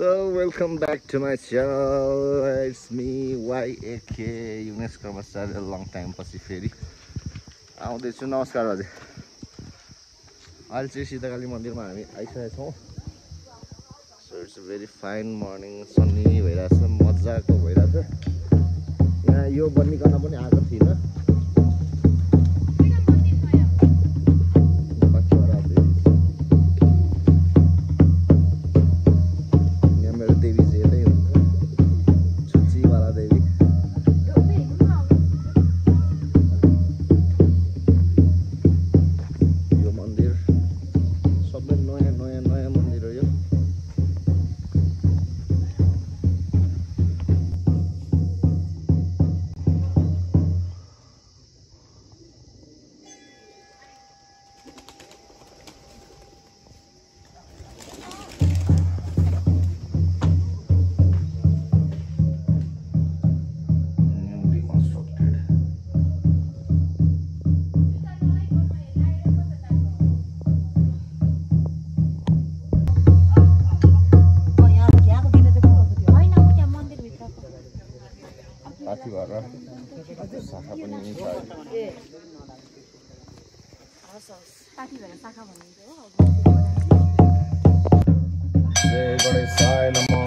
So welcome back to my channel. It's me YAK. You next come start a long time pasi feri. आउँदैछु नमस्कार हजुर. अहिले सिद्धकाली मन्दिरमा हामी आइसकेका छौं. So it's a very fine morning. Sunny भइराछ, मजाको भइराछ. यहाँ यो बन्नी गर्न पनि आएको थिएन. Jai Ganeshaaya Namo.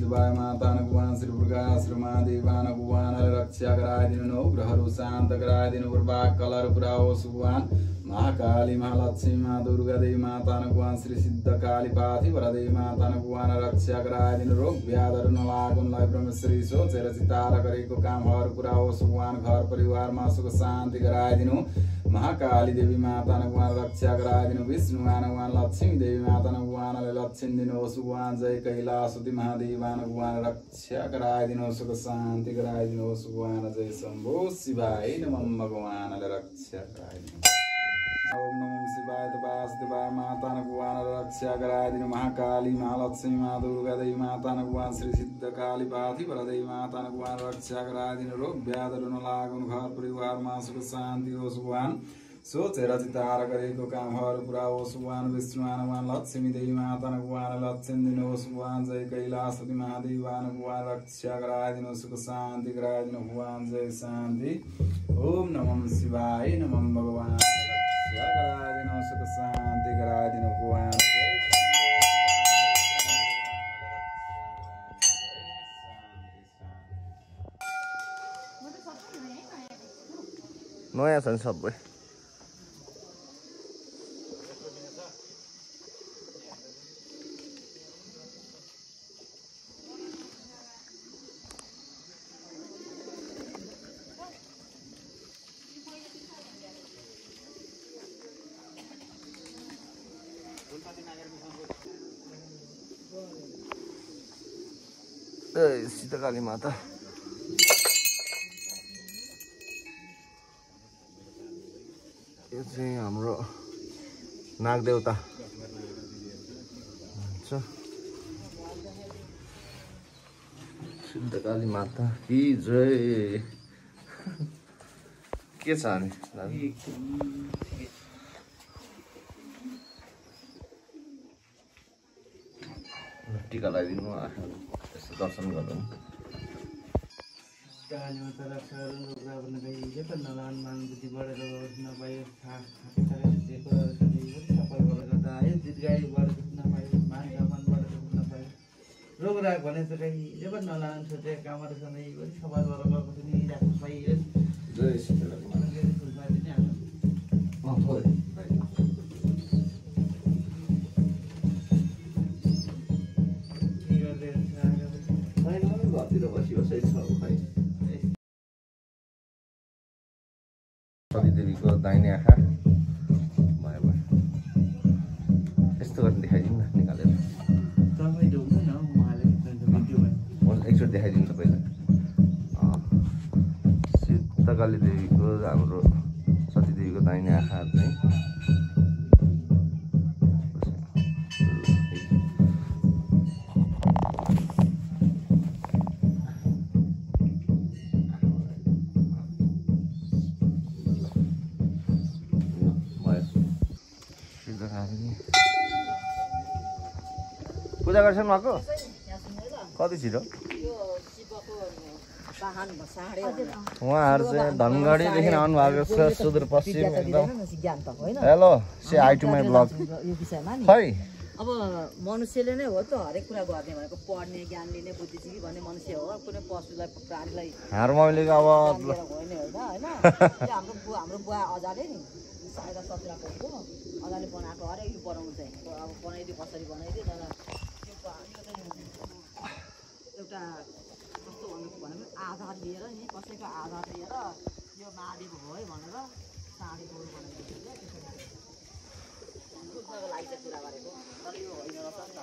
दिवाय माता नगुवान श्री दुर्गा श्री मां देवान नगुवान रक्षा कराय दिन नो ग्रहरु शांत कराय दिन उर्वा कलर पुराओ सुगुवान महाकाली महालक्ष्मी मां दुर्गा देवी माता नगुवान श्री सिद्धकाली पाथि वरदे माता नगुवान रक्षा कराय दिन रोग व्याध अरु न लागुन लय ब्रह्म श्री सो चरचितार करे को काम हर पुराओ सुगुवान घर परिवार मा सुख शांति कराय दिनु महाकाली देवी माता नगुवान रक्षा कराय दिनु विष्णु आनगुवान लक्ष्मी देवी माता नगुवान लक्ष्मी दिनु सुगुवान जय कैलाश सुति महादेवान भगवान रक्षा कराय दिनु सुख शांति कराय दिनु सुगुवान जय शंभो शिवाय नमः भगवान रक्षा कराय दिनु ओम नमः शिवाय तबास देवाय माता नगुवान रक्षा कराय दिनु महाकाली महालक्ष्मी मां दुर्गा देवी माता नगुवान श्री सिद्धकाली पाथि वरदे माता नगुवान रक्षा कराय दिनु रोग व्याध न लागुन घर परिवार मा सुख शांति हो सुगुवान सोचेर चितार गरेको कामहरु पुरा होस् भगवान विष्णु आनवान लक्ष्मी देवी माता नगुवान लक्ष्मी दिनुहोस् भगवान जय कैलाश सुति महादेव भगवान रक्षा गराय दिनु सुख शान्ति गराय दिनु भगवान जय शान्ति ओम नमः शिवाय नमः भगवान रक्षा गराय दिनु सुख शान्ति गराय दिनु भगवान जय शान्ति नयाँ छन् सबै सिद्धकाली माता यो चाहिँ हाम्रो नाग देवता सिद्धकाली माता की जय. के छ अनि टीका लगाइदिनु दर्शन गर्नु. रोगराग भने त कहीं जब नलान सोचे कामहरु सधैं यो सवाल बराबर पनि नि राख्नु पाइयो जय सिद्धकाली देवी को दाहिने आँखा भयो यस्तो गर्न देखाइदिनु न निकालेर तपाईँ ढोक्नु न उहाँले भिडियोमा मलाई एकचोटी देखाइदिनु तपाईले सिद्धकाली देवी को हाम्रो सती देवी को दाहिने आँखा चाहिँ पूजा गर्छन् वहाको कति छिटो उहाँहरु चाहिँ धनगढी देखिन आउनु भएको छ सुदूरपश्चिम एकदम hello say hi to my blog खै अब मनुष्यले नै हो त हरेक कुरा गर्ने भनेको पढ्ने ज्ञान लिने बुद्धिजीवी भन्ने मनुष्य हो कुनै पशुलाई प्राणीलाई हाम्रो मौलिक अब होइन हैन हाम्रो बुवा अजाले नि सायद 17 को अजाले बनाएको अरे यो बनाउनु चाहिँ अब बनाइदियो कसरी बनाइदियो तर एउटा कस्तो भन्नुको भने आधार लिएर नि कसैको आधार लिएर यो महादेव हो है भनेर साडी बोल भनेको थियो त्यसको लागि चाहिँ कुरा गरेको तर यो होइन रहेछ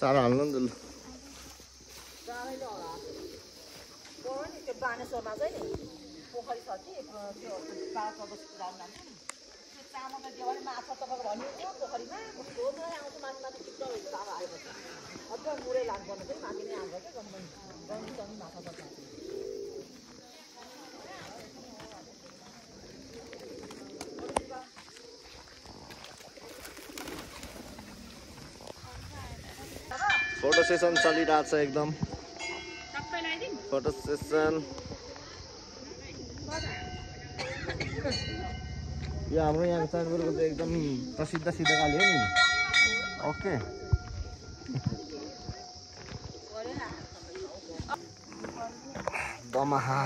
चारा हाल्नु नि ल जाइलो होला कोनी त्यो बानेश्वरमा चाहिँ नि पोखरी छ कि त्यो पासको सुधार नानी त्यो चामलको देवले माछा तपाईको भन्नु त्यो पोखरीमा कस्तो गरे आउँछ माथि माथि चित्र भयो बाबा आएको छ अझ मुरै लाग्दैन चाहिँ माथि नै आउँछ के गम्मै गम्मै माछा छ फोटो सेसन चलिरहेको छ एकदम फोटो सेसन यो हाम्रो यहाँ चाडबाडको चाहिँ एकदम प्रसिद्ध सिद्धकाली हो नि ओके दमाहा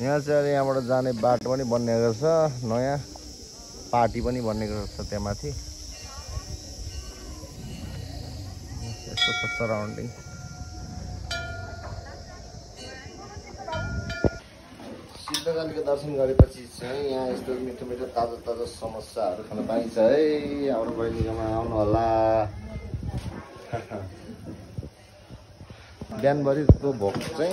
यहाँ चाहिँ यहाँबाट जाने बाटो पनि बन्ने गर्छ नयाँ पार्टी पनि बन्ने गर्छ त्यहाँमाथि यस्तो छ सराउन्डिङ सिद्धकालीको दर्शन गरेपछि चाहिँ यहाँ यस्तो मिठो मिठो ताजा ताजा समोसाहरू खान पाइन्छ है हाम्रो बहिनीकोमा आउनु होला बिहानभरि त्यो भोक चाहिँ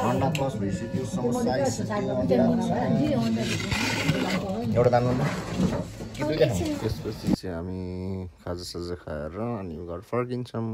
Honda Plus VCQ some size एउटा दाममा के दुई जना त्यसपछि हामी खाजा सजा खाएर अनि घर फर्किन्छौं।